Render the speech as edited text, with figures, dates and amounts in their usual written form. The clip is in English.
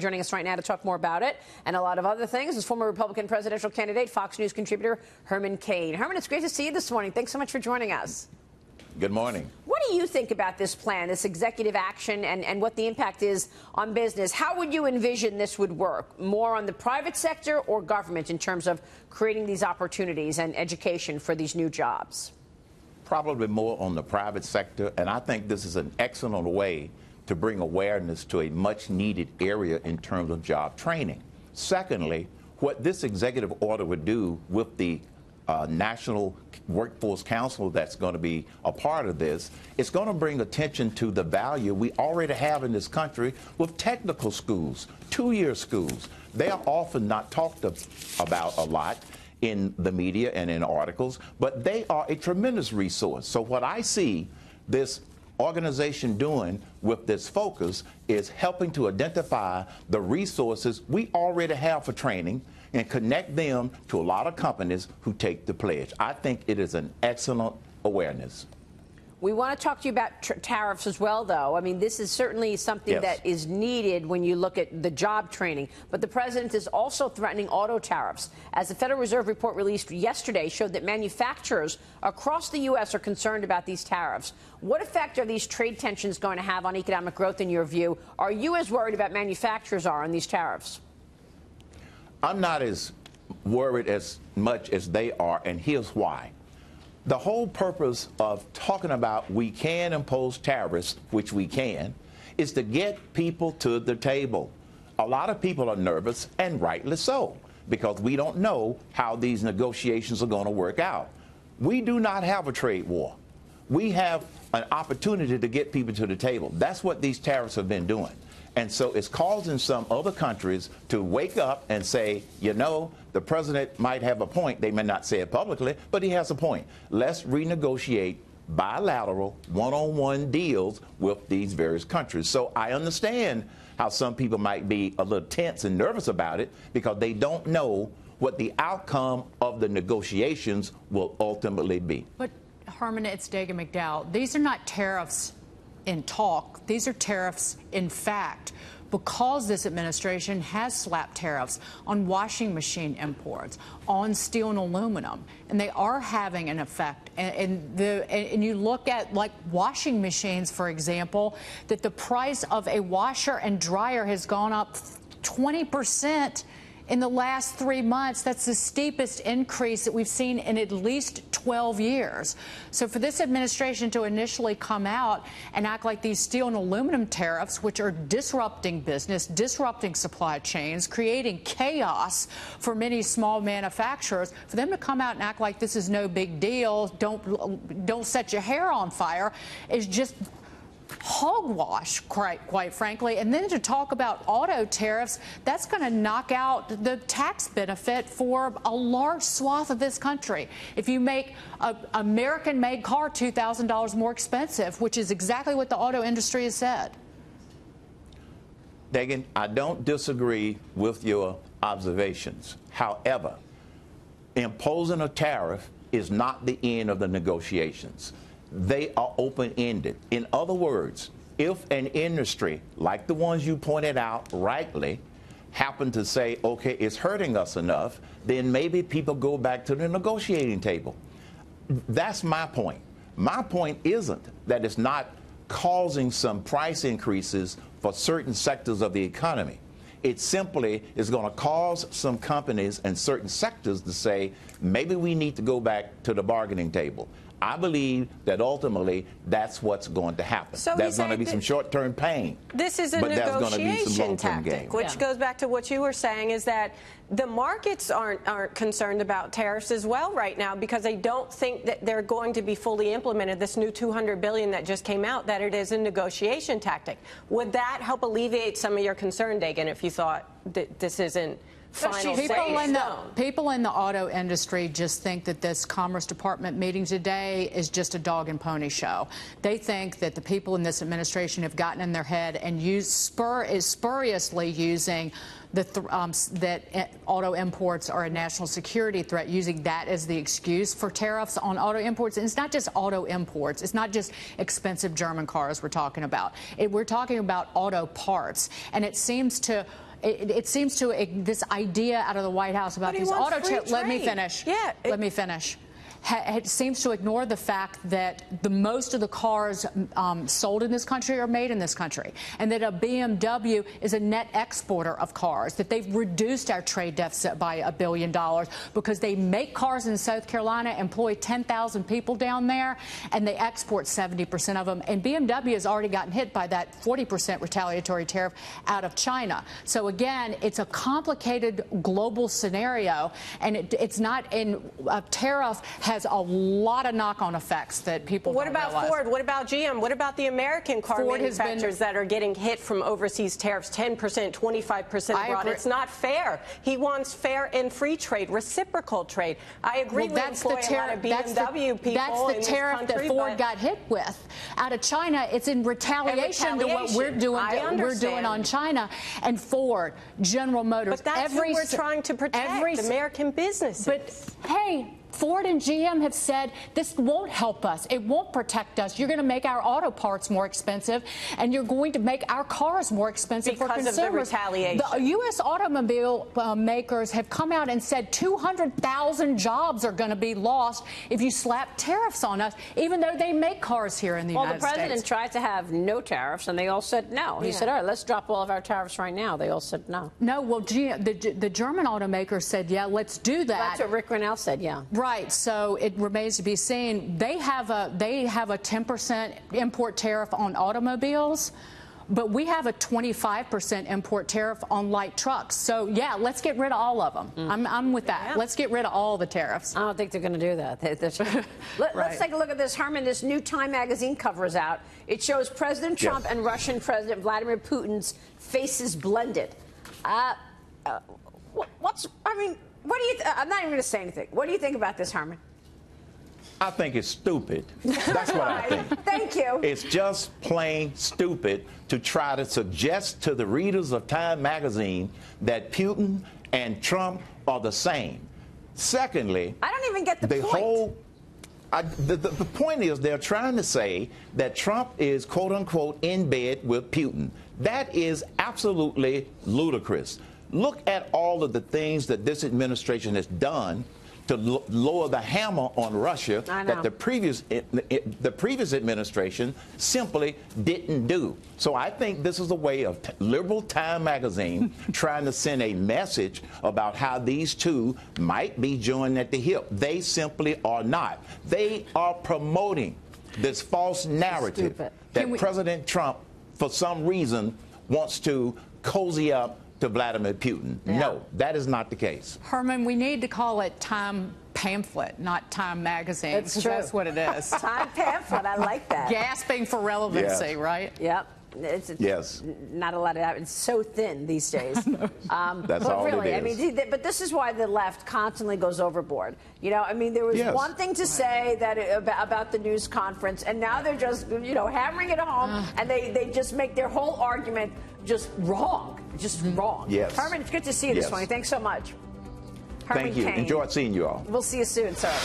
Joining us right now to talk more about it and a lot of other things is former Republican presidential candidate, Fox News contributor Herman Cain. Herman, it's great to see you this morning. Thanks so much for joining us. Good morning. What do you think about this plan, this executive action, and what the impact is on business? How would you envision this would work? More on the private sector or government in terms of creating these opportunities and education for these new jobs? Probably more on the private sector, and I think this is an excellent way to bring awareness to a much-needed area in terms of job training. Secondly, what this executive order would do with the National Workforce Council that's going to be a part of this, it's going to bring attention to the value we already have in this country with technical schools, two-year schools. They are often not talked about a lot in the media and in articles, but they are a tremendous resource. So what I see this organization doing with this focus is helping to identify the resources we already have for training and connect them to a lot of companies who take the pledge. I think it is an excellent awareness. We want to talk to you about tariffs as well, though. I mean, this is certainly something yes. that is needed when you look at the job training. But the president is also threatening auto tariffs, as the Federal Reserve report released yesterday showed that manufacturers across the U.S. are concerned about these tariffs. What effect are these trade tensions going to have on economic growth, in your view? Are you as worried about manufacturers are on these tariffs? I'm not as worried as much as they are, and here's why. The whole purpose of talking about we can impose tariffs, which we can, is to get people to the table. A lot of people are nervous, and rightly so, because we don't know how these negotiations are going to work out. We do not have a trade war. We have an opportunity to get people to the table. That's what these tariffs have been doing. And so it's causing some other countries to wake up and say, you know, the president might have a point. They may not say it publicly, but he has a point. Let's renegotiate bilateral one-on-one deals with these various countries. So I understand how some people might be a little tense and nervous about it because they don't know what the outcome of the negotiations will ultimately be. But, Herman, it's Dagen McDowell. These are not tariffs in talk. These are tariffs in fact, because this administration has slapped tariffs on washing machine imports, on steel and aluminum, and they are having an effect. And you look at, like, washing machines, for example, that the price of a washer and dryer has gone up 20% in the last 3 months. That's the steepest increase that we've seen in at least 12 years. So for this administration to initially come out and act like these steel and aluminum tariffs, which are disrupting business, disrupting supply chains, creating chaos for many small manufacturers, for them to come out and act like this is no big deal, don't set your hair on fire, is just hogwash, quite frankly. And then to talk about auto tariffs, that's going to knock out the tax benefit for a large swath of this country. If you make an American-made car $2,000 more expensive, which is exactly what the auto industry has said. Dagen, I don't disagree with your observations. However, imposing a tariff is not the end of the negotiations. They are open-ended. In other words, if an industry, like the ones you pointed out rightly, happen to say, okay, it's hurting us enough, then maybe people go back to the negotiating table. That's my point. My point isn't that it's not causing some price increases for certain sectors of the economy. It simply is going to cause some companies and certain sectors to say, maybe we need to go back to the bargaining table. I believe that ultimately that's what's going to happen. So there's going to be some short-term pain. This is a negotiation tactic, which goes back to what you were saying, is that the markets aren't concerned about tariffs as well right now, because they don't think that they're going to be fully implemented. This new $200 billion that just came out, that it is a negotiation tactic. Would that help alleviate some of your concern, Dagen, if you thought that this isn't final people in the auto industry just think that this Commerce Department meeting today is just a dog and pony show. They think that the people in this administration have gotten in their head and spuriously using the that auto imports are a national security threat, using that as the excuse for tariffs on auto imports. And it's not just auto imports. It's not just expensive German cars we're talking about. We're talking about auto parts. And it seems to It seems to this idea out of the White House about these auto tariffs. Let me finish. Yeah, let me finish. It seems to ignore the fact that the most of the cars sold in this country are made in this country, and that a BMW is a net exporter of cars, that they've reduced our trade deficit by $1 billion because they make cars in South Carolina, employ 10,000 people down there, and they export 70% of them. And BMW has already gotten hit by that 40% retaliatory tariff out of China. So again, it's a complicated global scenario, and it's not in a tariff has a lot of knock-on effects that people don't realize. What about Ford? What about GM? What about the American car manufacturers that are getting hit from overseas tariffs, 10%, 25% abroad? It's not fair. He wants fair and free trade, reciprocal trade. I agree with a lot of BMW people. That's the tariff that Ford got hit with out of China. It's in retaliation to what we're doing on China and Ford, General Motors. But that's who we're trying to protect, American businesses. But hey, Ford and GM have said this won't help us. It won't protect us. You're going to make our auto parts more expensive, and you're going to make our cars more expensive for consumers. Because of the retaliation. The U.S. automobile makers have come out and said 200,000 jobs are going to be lost if you slap tariffs on us, even though they make cars here in the United States. Well, the president tried to have no tariffs, and they all said no. He said, all right, let's drop all of our tariffs right now. They all said no. No, well, the German automaker said, yeah, let's do that. That's what Rick Rennell said, yeah. Right, so it remains to be seen. They have a 10% import tariff on automobiles, but we have a 25% import tariff on light trucks. So yeah, let's get rid of all of them. I'm with that. Yeah. Let's get rid of all the tariffs. I don't think they're going to do that. Let's take a look at this, Herman. This new Time Magazine cover is out. It shows President Trump and Russian President Vladimir Putin's faces blended. What do you? I'm not even going to say anything. What do you think about this, Herman? I think it's stupid. That's what I think. Thank you. It's just plain stupid to try to suggest to the readers of Time Magazine that Putin and Trump are the same. Secondly, I don't even get the point. The point is they're trying to say that Trump is, quote unquote, in bed with Putin. That is absolutely ludicrous. Look at all of the things that this administration has done to lower the hammer on Russia that the previous administration simply didn't do. So I think this is a way of liberal Time Magazine trying to send a message about how these two might be joined at the hip. They simply are not. They are promoting this false narrative that President Trump, for some reason, wants to cozy up to Vladimir Putin. Yeah. No, that is not the case. Herman, we need to call it Time Pamphlet, not Time Magazine. It's true. That's what it is. Time Pamphlet, I like that. Gasping for relevancy, right? Yep. Yes. Not a lot of that. It's so thin these days. That's all it is. I mean, but this is why the left constantly goes overboard. You know, I mean, there was one thing to say that about the news conference, and now they're just, you know, hammering it home, and they just make their whole argument just wrong. Just wrong. Yes. Herman, it's good to see you this morning. Thanks so much. Herman Cain. Enjoyed seeing you all. We'll see you soon, sir.